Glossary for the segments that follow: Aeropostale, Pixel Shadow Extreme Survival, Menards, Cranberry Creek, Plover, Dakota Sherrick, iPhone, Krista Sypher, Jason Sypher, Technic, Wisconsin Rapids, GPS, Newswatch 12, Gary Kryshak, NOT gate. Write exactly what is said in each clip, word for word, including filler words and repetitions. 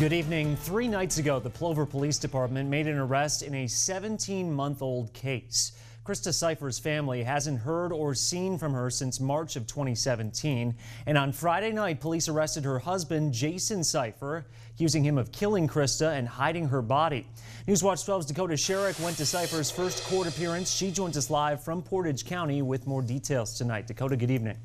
Good evening. Three nights ago, the Plover Police Department made an arrest in a seventeen month old case. Krista Sypher's family hasn't heard or seen from her since March of twenty seventeen. And on Friday night, police arrested her husband, Jason Sypher, accusing him of killing Krista and hiding her body. Newswatch twelve's Dakota Sherrick went to Sypher's first court appearance. She joins us live from Portage County with more details tonight. Dakota, good evening.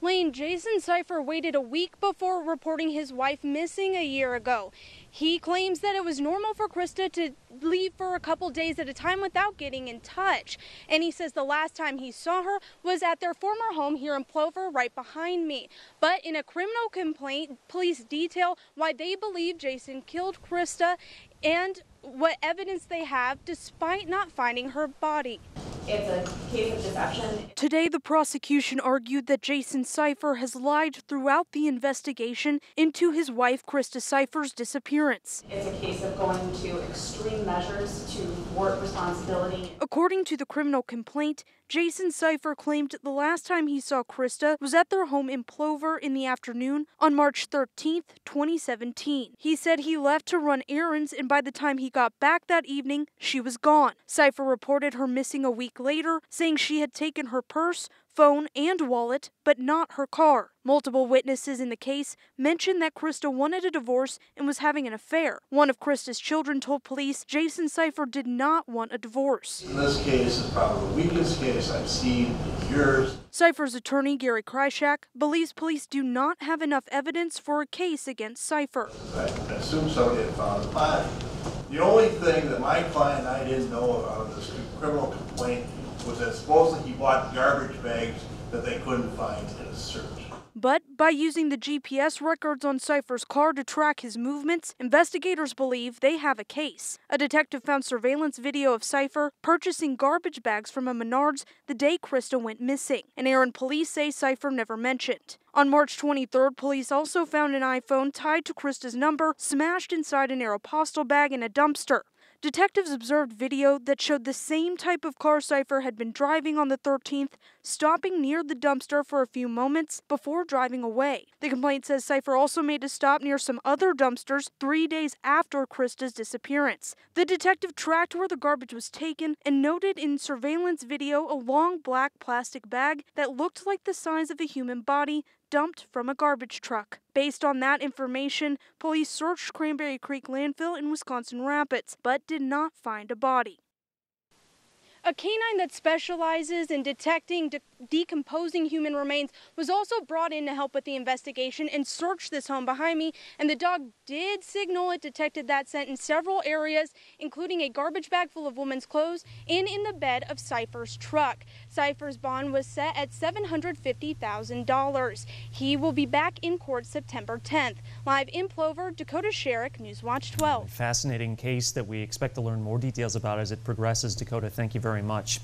Wayne, Jason Sypher waited a week before reporting his wife missing a year ago. He claims that it was normal for Krista to leave for a couple days at a time without getting in touch. And he says the last time he saw her was at their former home here in Plover, right behind me. But in a criminal complaint, police detail why they believe Jason killed Krista and what evidence they have despite not finding her body. It's a case of deception. Today, the prosecution argued that Jason Sypher has lied throughout the investigation into his wife, Krista Sypher's disappearance. It's a case of going to extreme measures to thwart responsibility. According to the criminal complaint, Jason Sypher claimed the last time he saw Krista was at their home in Plover in the afternoon on March thirteenth, twenty seventeen. He said he left to run errands, and by the time he got back that evening, she was gone. Sypher reported her missing a week later, saying she had taken her purse, phone, and wallet, but not her car. Multiple witnesses in the case mentioned that Krista wanted a divorce and was having an affair. One of Krista's children told police Jason Sypher did not want a divorce. In this case, it's probably the weakest case I've seen in years. Sypher's attorney, Gary Kryshak, believes police do not have enough evidence for a case against Sypher. I assume somebody had found the body. The only thing that my client and I didn't know about this criminal complaint was that supposedly he bought garbage bags that they couldn't find in a search. But by using the G P S records on Sypher's car to track his movements, investigators believe they have a case. A detective found surveillance video of Sypher purchasing garbage bags from a Menards the day Krista went missing, an errand police say Sypher never mentioned. On March twenty-third, police also found an iPhone tied to Krista's number smashed inside an Aeropostale bag in a dumpster. Detectives observed video that showed the same type of car Sypher had been driving on the thirteenth, stopping near the dumpster for a few moments before driving away. The complaint says Sypher also made a stop near some other dumpsters three days after Krista's disappearance. The detective tracked where the garbage was taken and noted in surveillance video a long black plastic bag that looked like the size of a human body, dumped from a garbage truck. Based on that information, police searched Cranberry Creek landfill in Wisconsin Rapids, but did not find a body. A canine that specializes in detecting de decomposing human remains was also brought in to help with the investigation and searched this home behind me, and the dog did signal it detected that scent in several areas, including a garbage bag full of woman's clothes and in the bed of Sypher's truck. Sypher's bond was set at seven hundred fifty thousand dollars. He will be back in court September tenth. Live in Plover, Dakota Sherrick, Newswatch twelve. Fascinating case that we expect to learn more details about as it progresses. Dakota, thank you very much.